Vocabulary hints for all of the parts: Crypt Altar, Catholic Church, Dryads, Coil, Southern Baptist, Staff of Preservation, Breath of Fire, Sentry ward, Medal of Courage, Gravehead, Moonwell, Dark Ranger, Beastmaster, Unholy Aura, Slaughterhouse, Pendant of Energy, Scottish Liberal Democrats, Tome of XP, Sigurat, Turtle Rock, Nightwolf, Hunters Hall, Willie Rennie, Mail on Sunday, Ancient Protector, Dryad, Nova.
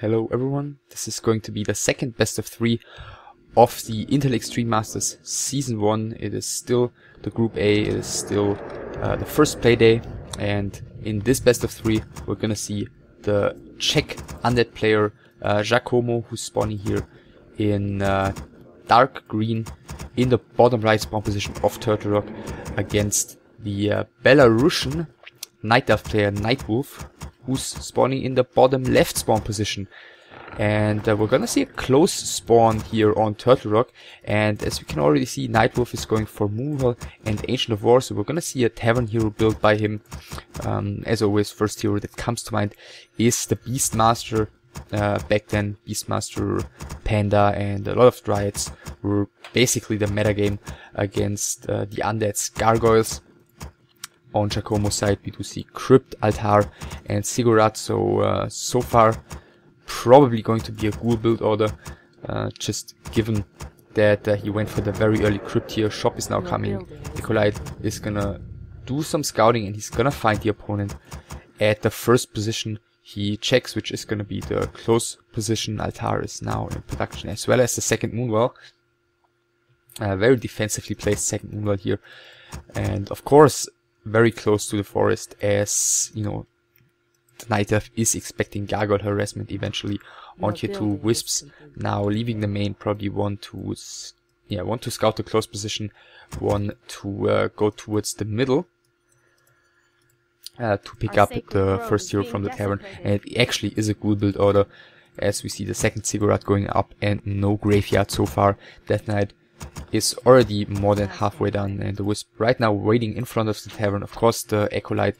Hello everyone, this is going to be the second best of three of the Intel Extreme Masters Season 1. It is still the Group A, it is still the first play day, and in this best of three we're gonna see the Czech undead player Giacomo, who's spawning here in dark green in the bottom right spawn position of Turtle Rock against the Belarusian Night Elf player Nightwolf, who's spawning in the bottom left spawn position. And we're gonna see a close spawn here on Turtle Rock, and as we can already see, Nightwolf is going for Moonwell and Ancient of War, so we're gonna see a Tavern hero built by him. As always, first hero that comes to mind is the Beastmaster. Back then, Beastmaster, Panda, and a lot of Dryads were basically the metagame against the Undeads, Gargoyles. On Giacomo's side, we do see Crypt Altar and Sigurat, so far probably going to be a ghoul build order, just given that he went for the very early Crypt here. Shop is now coming, Nikolai is gonna do some scouting and he's gonna find the opponent at the first position he checks, which is gonna be the close position. Altar is now in production, as well as the second Moonwell. Very defensively placed second Moonwell here, and of course very close to the forest, as you know, the Night Elf is expecting gargoyle harassment eventually on here. Two wisps now leaving the main, probably one to scout the close position, one to go towards the middle to pick up the first hero from the Tavern, and it actually is a good build order, as we see the second Sigurat going up and no graveyard so far. Death Knight is already more than halfway done, and the wisp right now waiting in front of the Tavern. Of course, the Acolyte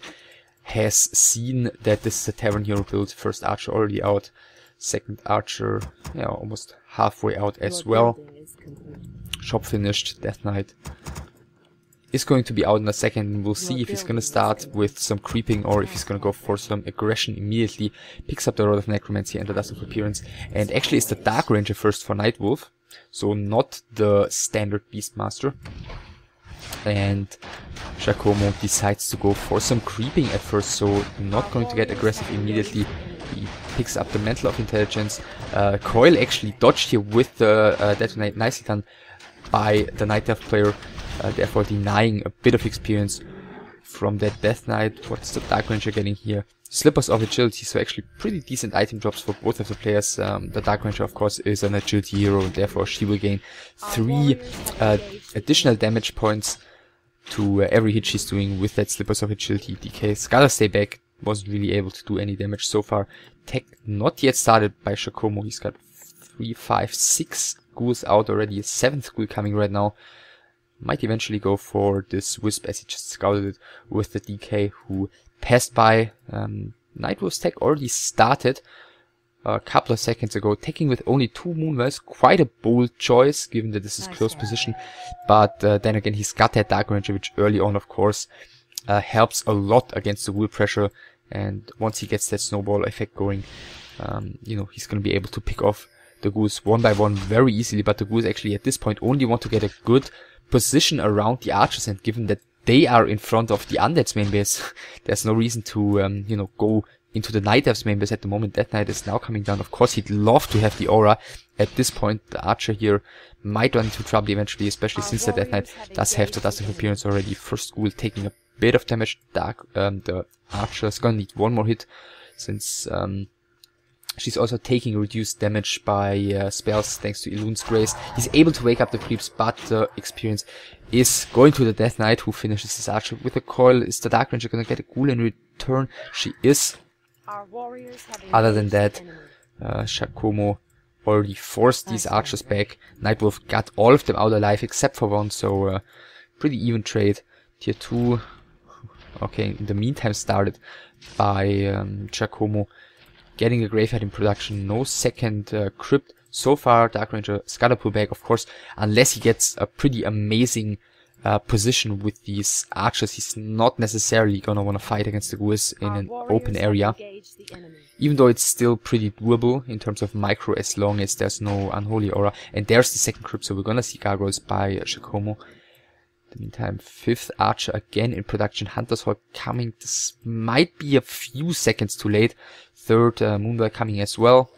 has seen that this is a Tavern hero build. First archer already out, second archer, yeah, almost halfway out as well. Shop finished. Death Knight is going to be out in a second, and we'll see if he's gonna start with some creeping or if he's gonna go for some aggression immediately. Picks up the Rod of Necromancy and the Dust of Appearance, and actually it's the Dark Ranger first for Nightwolf, so not the standard Beastmaster. And Giacomo decides to go for some creeping at first, so not going to get aggressive immediately. He picks up the Mantle of Intelligence. Coil actually dodged here with the detonate, nicely done by the Night Elf player, therefore denying a bit of experience from that Death Knight. What's the Dark Ranger getting here? Slippers of Agility, so actually pretty decent item drops for both of the players. The Dark Ranger, of course, is an agility hero, and therefore she will gain 3 additional damage points to every hit she's doing with that Slippers of Agility. DK Scala Stay Back wasn't really able to do any damage so far. Tech not yet started by Giacomo. He's got 3, 5, 6 ghouls out already, a 7th ghoul coming right now. Might eventually go for this wisp, as he just scouted it with the DK who passed by. Nightwolf's tech already started a couple of seconds ago, taking with only 2 Moonwells. Quite a bold choice, given that this is close position, but then again he's got that Dark Ranger, which early on, of course, helps a lot against the wheel pressure, and once he gets that snowball effect going, you know, he's gonna be able to pick off the ghouls one by one very easily. But the ghouls actually at this point only want to get a good position around the archers, and given that they are in front of the Undead's main base, there's no reason to, you know, go into the Night Elf's main base at the moment. That Knight is now coming down. Of course, he'd love to have the aura. At this point, the archer here might run into trouble eventually, especially since the Death Knight does have the Dust of Appearance already. First ghoul taking a bit of damage. The archer's gonna need one more hit, since she's also taking reduced damage by spells thanks to Elune's Grace. He's able to wake up the creeps, but the experience is going to the Death Knight, who finishes his archer with a coil. Is the Dark Ranger gonna get a ghoul in return? She is. Other than that, Giacomo already forced these archers back. Nightwolf got all of them out alive except for one, so pretty even trade. Tier 2, okay, in the meantime started by Giacomo. Getting a Gravehead in production, no second Crypt so far. Dark Ranger Scudderpool back, of course, unless he gets a pretty amazing position with these archers. He's not necessarily gonna want to fight against the ghouls in an open area, even though it's still pretty doable in terms of micro, as long as there's no Unholy Aura. And there's the second Crypt, so we're gonna see gargoyles by Giacomo. In the meantime, 5th archer again in production. Hunters Hall coming. This might be a few seconds too late. third Moonwell coming as well.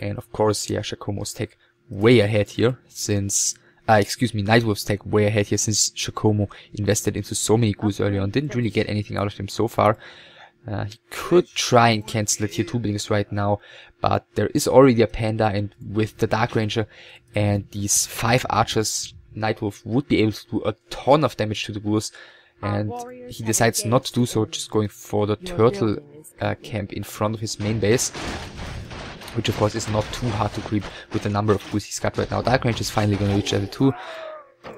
And of course, yeah, Giacomo's tech way ahead here, since Nightwolf's tech way ahead here, since Giacomo invested into so many goods earlier on, didn't really get anything out of them so far. He could try and cancel it here, 2 blings right now, but there is already a Panda, and with the Dark Ranger and these 5 archers, Nightwolf would be able to do a ton of damage to the ghouls, and he decides not to do so, just going for the turtle camp in front of his main base, which of course is not too hard to creep with the number of ghouls he's got right now. Dark Ranger is finally going to reach level 2.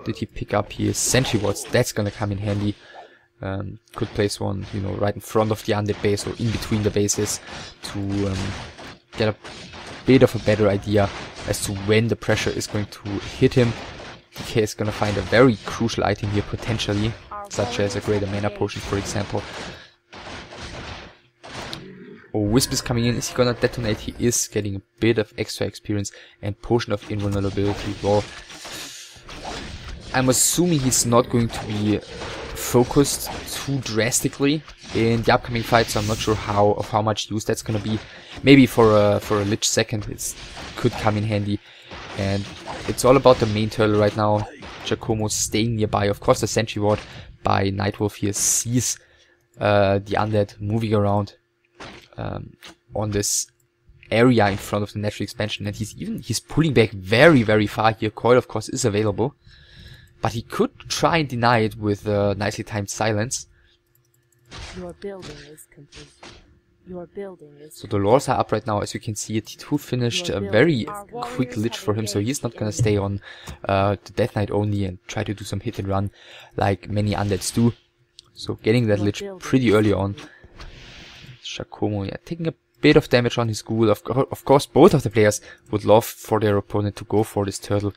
Did he pick up here Sentry wards? That's going to come in handy. Could place one, you know, right in front of the undead base or in between the bases to get a bit of a better idea as to when the pressure is going to hit him. DK is going to find a very crucial item here potentially, such as a greater mana potion, for example. Oh, Wisp is coming in. Is he going to detonate? He is getting a bit of extra experience and potion of invulnerability. Well, I'm assuming he's not going to be focused too drastically in the upcoming fight, so I'm not sure how much use that's going to be. Maybe for a Lich second it could come in handy. And it's all about the main turtle right now. Giacomo staying nearby. Of course, the Sentry ward by Nightwolf here sees the undead moving around on this area in front of the natural expansion, and he's pulling back very, very far here. Coil, of course, is available, but he could try and deny it with a nicely timed silence. Your building is complete. Your building is so the lords are up right now. As you can see, T2 finished a very quick Lich for him, so he's not going to stay on the Death Knight only and try to do some hit and run like many undeads do. So getting that Lich pretty early on. Giacomo, yeah, taking a bit of damage on his ghoul. Of course, both of the players would love for their opponent to go for this turtle,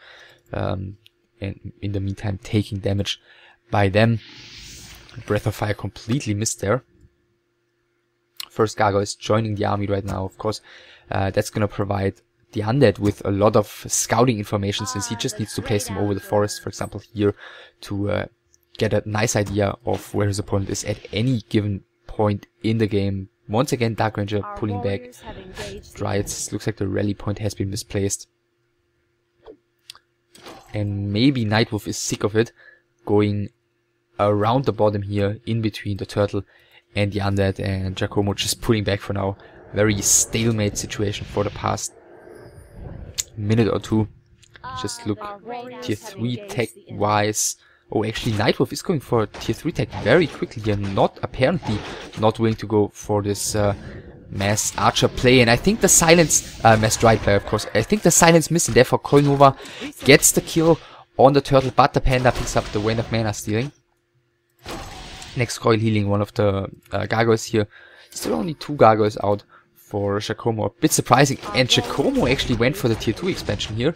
and in the meantime taking damage by them. Breath of Fire completely missed there. First Gargoyle is joining the army right now. Of course, that's going to provide the undead with a lot of scouting information, since he just needs to place them over the forest, for example, here, to get a nice idea of where his opponent is at any given point in the game. Once again, Dark Ranger pulling back. Dryads, looks like the rally point has been misplaced. And maybe Nightwolf is sick of it, going around the bottom here, in between the turtle and the undead, and Giacomo just pulling back for now. Very stalemate situation for the past minute or two. Just look, tier 3 tech wise. Oh, actually Nightwolf is going for a tier 3 tech very quickly here. Apparently not willing to go for this mass archer play, and I think the silence, mass dry play of course, I think the silence missed, and therefore Coil Nova gets the kill on the turtle, but the panda picks up the Vein of Mana stealing. Next Coil healing one of the gargoyles here. Still only 2 gargoyles out for Giacomo. A bit surprising. And Giacomo actually went for the tier 2 expansion here.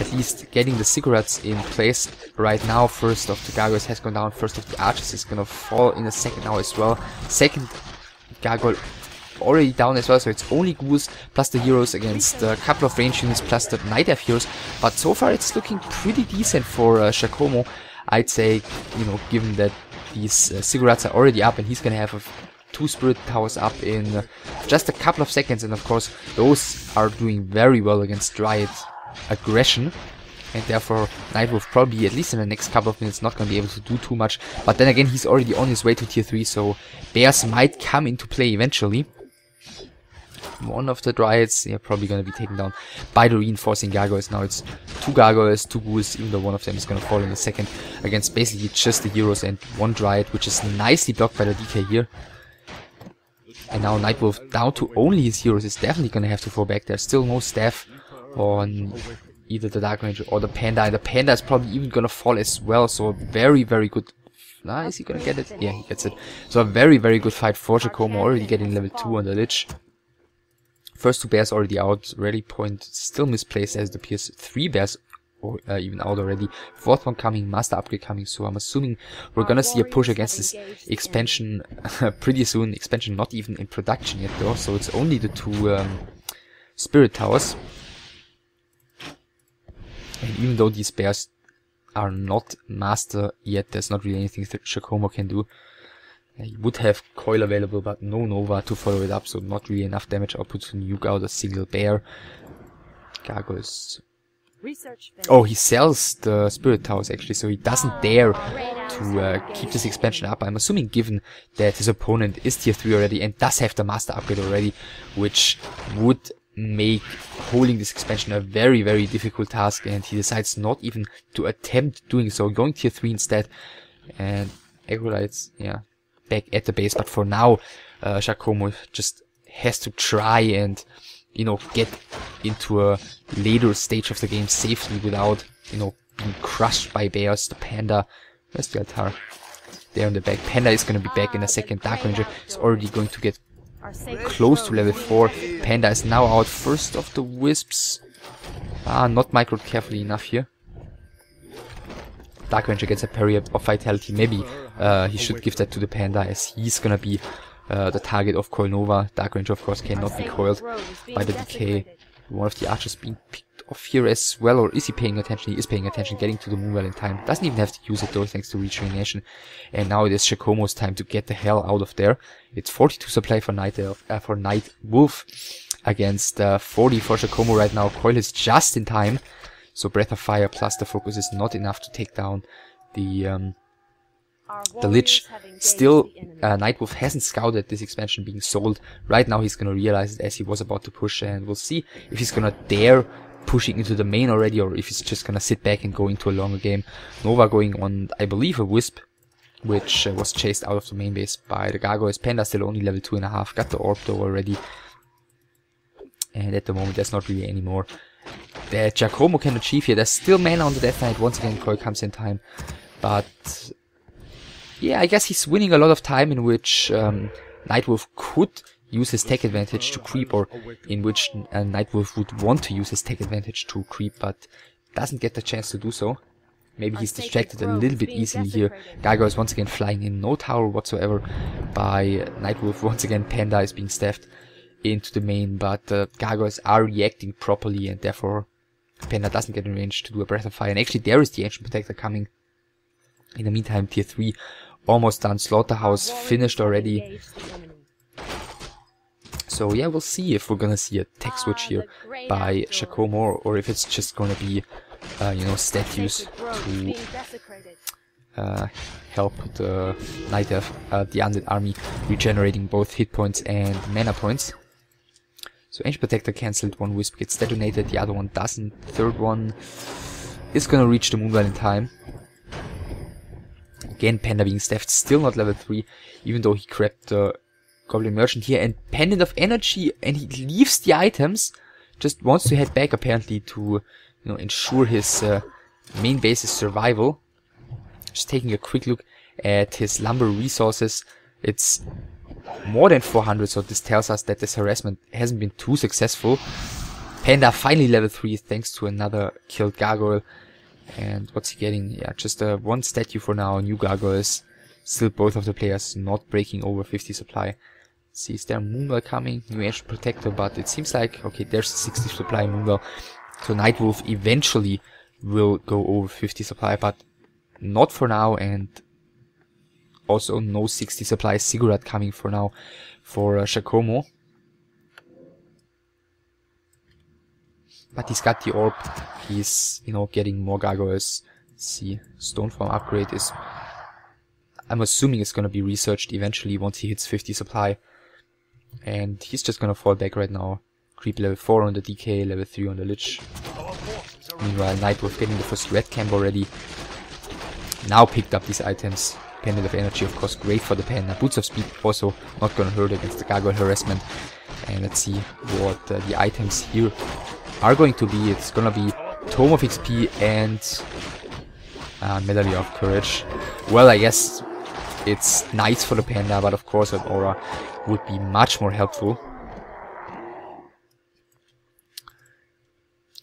At least getting the Sigurats in place right now. First of the gargoyles has gone down. First of the archers is going to fall in a second now as well. Second gargoyle already down as well. So it's only ghouls plus the heroes against a couple of range units plus the night elf heroes. But so far it's looking pretty decent for Giacomo. I'd say, you know, given that these Sigurats are already up, and he's gonna have 2 Spirit Towers up in just a couple of seconds, and of course those are doing very well against Dryad aggression, and therefore Nightwolf probably, at least in the next couple of minutes, not gonna be able to do too much. But then again, he's already on his way to tier 3, so bears might come into play eventually. One of the Dryads, they're probably going to be taken down by the reinforcing gargoyles. Now it's 2 gargoyles, 2 ghouls, even though one of them is going to fall in a second, against basically just the heroes and 1 Dryad, which is nicely blocked by the DK here. And now Nightwolf down to only his heroes is definitely going to have to fall back. There's still no staff on either the Dark Ranger or the Panda, and the Panda is probably even going to fall as well, so very, very good. Nah, is he going to get it? Yeah, he gets it. So a very, very good fight for Giacomo, already getting level 2 on the Lich. First 2 bears already out, rally point still misplaced as it appears. 3 bears or, even out already. 4th one coming, master upgrade coming, so I'm assuming we're gonna see a push against this expansion pretty soon. Expansion not even in production yet though, so it's only the 2 Spirit Towers. And even though these bears are not master yet, there's not really anything that Giacomo can do. I would have Coil available, but no Nova to follow it up, so not really enough damage output to nuke out a single bear. Gargoyles. Oh, he sells the Spirit Towers actually, so he doesn't dare to keep this expansion up. I'm assuming, given that his opponent is tier 3 already and does have the Master upgrade already, which would make holding this expansion a very, very difficult task, and he decides not even to attempt doing so, going tier 3 instead. And Agrolites, yeah, back at the base, but for now, Giacomo just has to try and, you know, get into a later stage of the game safely without, you know, being crushed by bears. The Panda, where's the altar? There on the back. Panda is going to be back in a second. Dark Ranger is already going to get close to level 4. Panda is now out. First of the Wisps. Ah, not microed carefully enough here. Dark Ranger gets a parry of Vitality. Maybe he should give that to the Panda, as he's going to be the target of Coil Nova. Dark Ranger, of course, cannot be coiled by the Decay. One of the archers being picked off here as well, or is he paying attention? He is paying attention, getting to the Moonwell in time. Doesn't even have to use it though, thanks to Rejuvenation. And now it is Giacomo's time to get the hell out of there. It's 42 supply for Nightwolf against 40 for Giacomo right now. Coil is just in time, so Breath of Fire plus the Focus is not enough to take down the Lich. Still, Nightwolf hasn't scouted this expansion being sold. Right now he's gonna realize it as he was about to push, and we'll see if he's gonna dare pushing into the main already, or if he's just gonna sit back and go into a longer game. Nova going on, I believe, a Wisp, which was chased out of the main base by the Gargoyles. Panda still only level 2.5, got the Orb though already. And at the moment there's not really any more that Giacomo can achieve here. There's still mana on the Death Knight. Once again, Coil comes in time, but yeah, I guess he's winning a lot of time in which Nightwolf could use his tech advantage to creep, or in which Nightwolf would want to use his tech advantage to creep, but doesn't get the chance to do so. Maybe he's distracted a little bit easily here. Gargoyles once again flying in, no tower whatsoever by Nightwolf. Once again, Panda is being staffed into the main, but Gargoyles are reacting properly, and therefore Panda doesn't get in range to do a Breath of Fire. And actually, there is the Ancient Protector coming. In the meantime, tier 3. Almost done. Slaughterhouse finished already. So yeah, we'll see if we're gonna see a tech switch here by Giacomo, or if it's just gonna be, you know, statues to help the Night Elf, the Undead Army, regenerating both hit points and mana points. So Ancient Protector cancelled, one Wisp gets detonated, the other one doesn't. Third one is gonna reach the Moonwell in time. Again, Panda being staffed, still not level 3, even though he grabbed the Goblin Merchant here, and Pendant of Energy, and he leaves the items, just wants to head back apparently to, you know, ensure his main base's survival. Just taking a quick look at his lumber resources, it's more than 400, so this tells us that this harassment hasn't been too successful. Panda finally level 3 thanks to another killed Gargoyle. And what's he getting? Yeah, just one statue for now. New Gargoyles. Still both of the players not breaking over 50 supply. Let's see, is there a Moonwell coming? New Ancient Protector, but it seems like, okay, there's 60 supply Moonwell. So Nightwolf eventually will go over 50 supply, but not for now, and also no 60 supply Sigurat coming for now for Giacomo. But he's got the Orb, he's, you know, getting more Gargoyles. Let's see, Stoneform upgrade is, I'm assuming it's gonna be researched eventually once he hits 50 supply. And he's just gonna fall back right now. Creep level 4 on the DK, level 3 on the Lich. Meanwhile, Nightwolf getting the first red camp already. Now picked up these items. Pendant of Energy, of course, great for the Panda. Boots of Speed also not gonna hurt against the Gargoyle harassment. And let's see what the items here are going to be. It's gonna be Tome of XP and Medal of Courage. Well, I guess it's nice for the Panda, but of course an Aura would be much more helpful.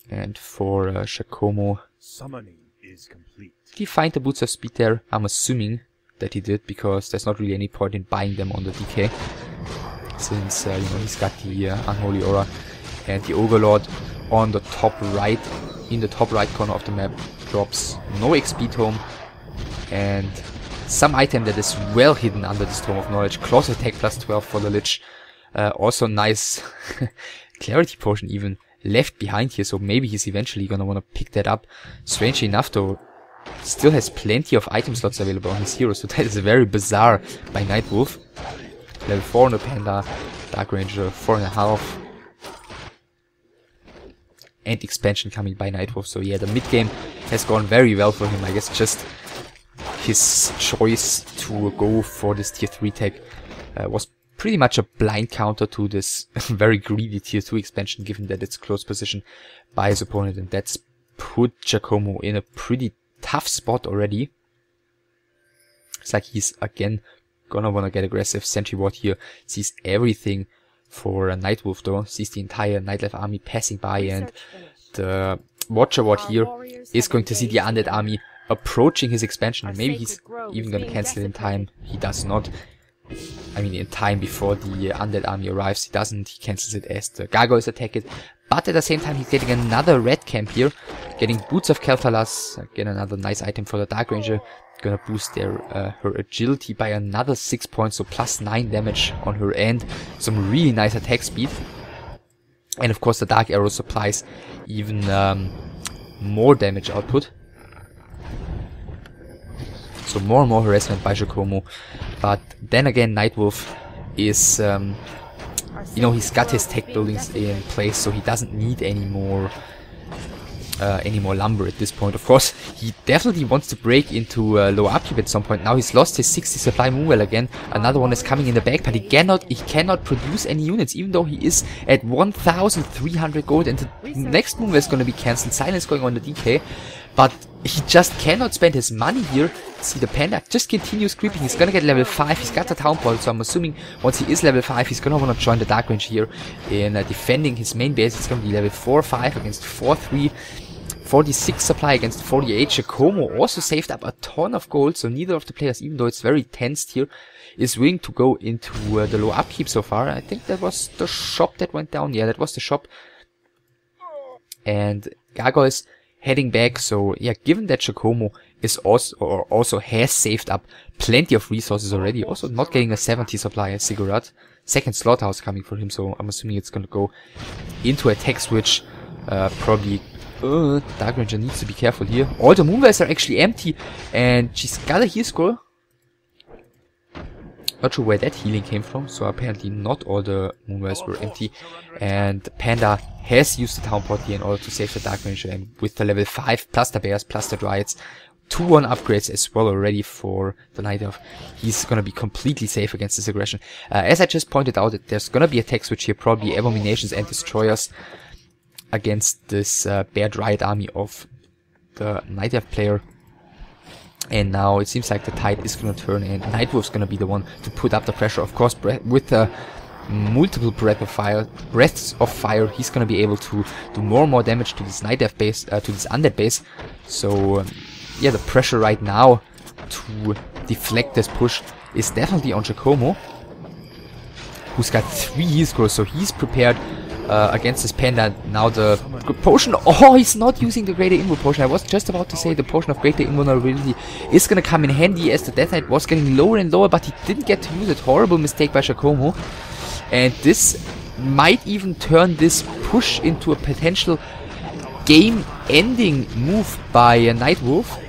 And for Giacomo, did he find the Boots of Speed there? I'm assuming that he did, because there's not really any point in buying them on the DK, since you know, he's got the Unholy Aura and the Ogre Lord. On the top right, in the top right corner of the map, drops no XP tome, and some item that is well hidden under this Tome of Knowledge. Claws attack plus 12 for the Lich. Also nice clarity potion even left behind here, so maybe he's eventually gonna wanna pick that up. Strangely enough though, still has plenty of item slots available on his hero, so that is very bizarre by Nightwolf. Level 4 on the Panda, Dark Ranger 4.5. And expansion coming by Nightwolf, so yeah, the mid game has gone very well for him. I guess just his choice to go for this tier 3 tech was pretty much a blind counter to this very greedy tier 2 expansion, given that it's close position by his opponent, and that's put Giacomo in a pretty tough spot already. It's like he's again gonna wanna get aggressive. Sentry ward here sees everything for Nightwolf though, sees the entire Nightlife army passing by, and the Watcher ward here is going to see the Undead army approaching his expansion. Maybe he's even gonna cancel it in time. He does not. I mean, in time before the Undead army arrives. He doesn't. He cancels it as the Gargoyles attack it. But at the same time, he's getting another red camp here, getting Boots of Kel'Thalas. Again, another nice item for the Dark Ranger. Gonna boost their her agility by another 6 points, so plus 9 damage on her end. Some really nice attack speed, and of course the Dark Arrow supplies even more damage output. So more and more harassment by Giacomo, but then again Nightwolf is, you know, he's got his tech buildings in place, so he doesn't need any more lumber at this point. Of course, he definitely wants to break into low upkeep at some point. Now he's lost his 60 supply Moonwell again. Another one is coming in the back, but he cannot produce any units, even though he is at 1,300 gold, and the next Moonwell is going to be cancelled. Silence going on the DK, but he just cannot spend his money here. See, the Panda just continues creeping. He's gonna get level 5. He's got the Town Ball, so I'm assuming once he is level 5, he's gonna wanna join the Dark Ranger here in defending his main base. It's gonna be level 4-5 against 4-3. 46 supply against 48. Giacomo also saved up a ton of gold, so neither of the players, even though it's very tensed here, is willing to go into the low upkeep so far. I think that was the shop that went down. Yeah, that was the shop. And Gargoyles heading back, so yeah, given that Giacomo is also has saved up plenty of resources already, also not getting a 70 supply as Sigurat. Second Slaughterhouse coming for him, so I'm assuming it's gonna go into a tech switch, probably. Dark Ranger needs to be careful here. All the Moonwells are actually empty, and she's got a heal scroll. Not sure where that healing came from, so apparently not all the Moonwells were empty. And Panda has used the Town Pot here in order to save the Dark Ranger, and with the level 5 plus the Bears plus the Dryads, 2-1 upgrades as well already for the Night Elf, he's gonna be completely safe against this aggression. As I just pointed out, there's gonna be a tech switch here, probably Abominations and Destroyers against this Bear Dryad army of the Night Elf player. And now it seems like the tide is gonna turn, and Nightwolf's gonna be the one to put up the pressure. Of course, with multiple breaths of fire, he's gonna be able to do more and more damage to this Night Elf base, to this Undead base. So yeah, the pressure right now to deflect this push is definitely on Giacomo, who's got 3 heal scrolls, so he's prepared against this Panda. Now the potion, oh, he's not using the Greater Invulnerability potion. I was just about to say the potion of Greater Invulnerability is gonna come in handy, as the Death Knight was getting lower and lower, but he didn't get to use it. Horrible mistake by Giacomo, and this might even turn this push into a potential game-ending move by Nightwolf.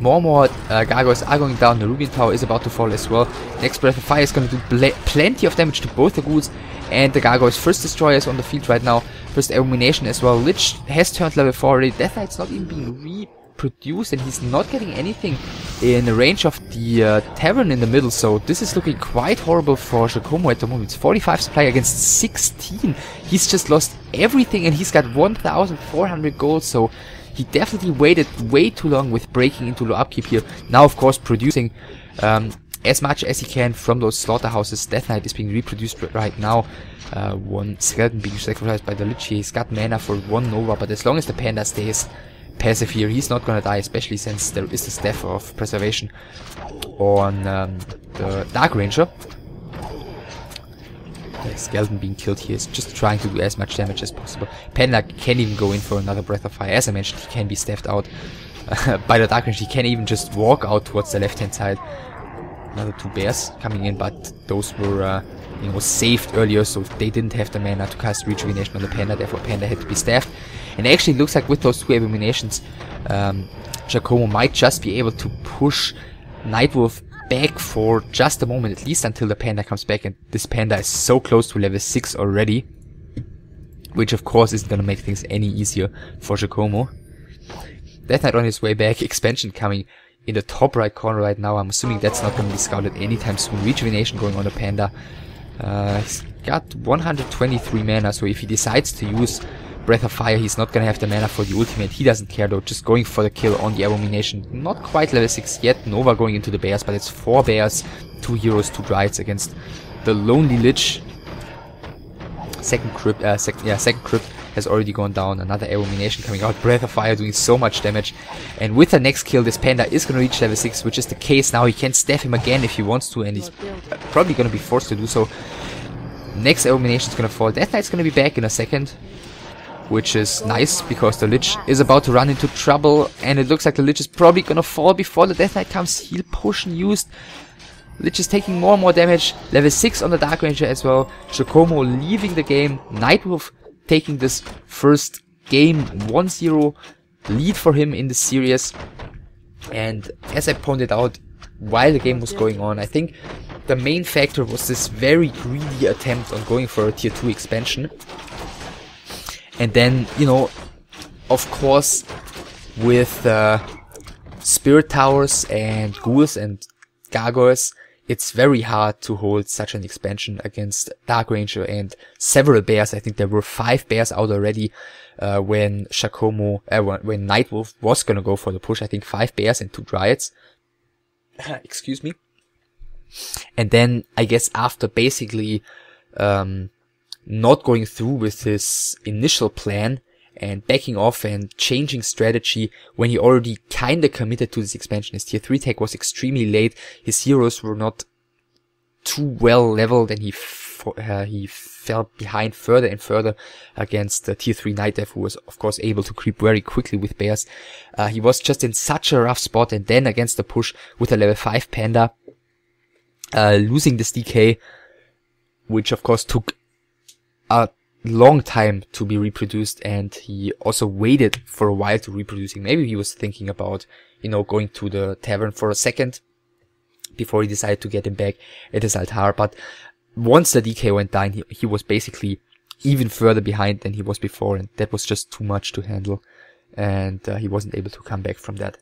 More and more Gargoyles are going down. The Ruby Tower is about to fall as well. Next Breath of Fire is going to do plenty of damage to both the Ghouls and the Gargoyles. First Destroyers on the field right now. First Abomination as well. Lich has turned level 4 already. Death Knight's not even being reproduced, and he's not getting anything in the range of the tavern in the middle. So this is looking quite horrible for Giacomo at the moment. It's 45 supply against 16. He's just lost everything, and he's got 1,400 gold. So he definitely waited way too long with breaking into low upkeep here. Now, of course, producing as much as he can from those slaughterhouses. Death Knight is being reproduced right now. One skeleton being sacrificed by the Lich. He's got mana for one Nova, but as long as the Panda stays passive here, he's not gonna die, especially since there is the Staff of Preservation on the Dark Ranger. The skeleton being killed here is just trying to do as much damage as possible. Panda can even go in for another Breath of Fire. As I mentioned, he can be staffed out. by the Dark Ranger, he can even just walk out towards the left-hand side. Another two bears coming in, but those were you know, saved earlier, so they didn't have the mana to cast Rejuvenation on the Panda, therefore Panda had to be staffed. And actually it looks like with those two Abominations, Giacomo might just be able to push Nightwolf back for just a moment, at least until the Panda comes back, and this Panda is so close to level 6 already, which of course isn't gonna make things any easier for Giacomo. Death Knight on his way back, expansion coming in the top right corner right now. I'm assuming that's not gonna be scouted anytime soon. Rejuvenation going on the Panda. He's got 123 mana, so if he decides to use Breath of Fire, he's not gonna have the mana for the ultimate. He doesn't care though, just going for the kill on the Abomination. Not quite level 6 yet. Nova going into the bears, but it's 4 bears, 2 heroes, 2 dryads against the lonely Lich. Second crypt, second crypt has already gone down. Another Abomination coming out. Breath of Fire doing so much damage. And with the next kill, this Panda is gonna reach level 6, which is the case now. He can staff him again if he wants to, and he's probably gonna be forced to do so. Next Abomination is gonna fall. Death Knight's gonna be back in a second, which is nice, because the Lich is about to run into trouble, and it looks like the Lich is probably gonna fall before the Death Knight comes. Heal potion used. Lich is taking more and more damage. Level 6 on the Dark Ranger as well. Giacomo leaving the game. Nightwolf taking this first game 1-0 lead for him in the series. And as I pointed out while the game was going on, I think the main factor was this very greedy attempt on going for a tier 2 expansion. And then, you know, of course, with Spirit Towers and Ghouls and Gargoyles, it's very hard to hold such an expansion against Dark Ranger and several bears. I think there were 5 bears out already when Giacomo, when Nightwolf was gonna go for the push. I think 5 bears and 2 dryads. Excuse me. And then, I guess after basically not going through with his initial plan and backing off and changing strategy when he already kinda committed to this expansion. His tier 3 tech was extremely late, his heroes were not too well leveled, and he fell behind further and further against the tier 3 Night Death, who was of course able to creep very quickly with bears. He was just in such a rough spot, and then against the push with a level 5 Panda, losing this DK, which of course took a long time to be reproduced, and he also waited for a while to reproducing. Maybe he was thinking about, you know, going to the tavern for a second before he decided to get him back at his altar. But once the DK went down, he was basically even further behind than he was before, and that was just too much to handle, and he wasn't able to come back from that.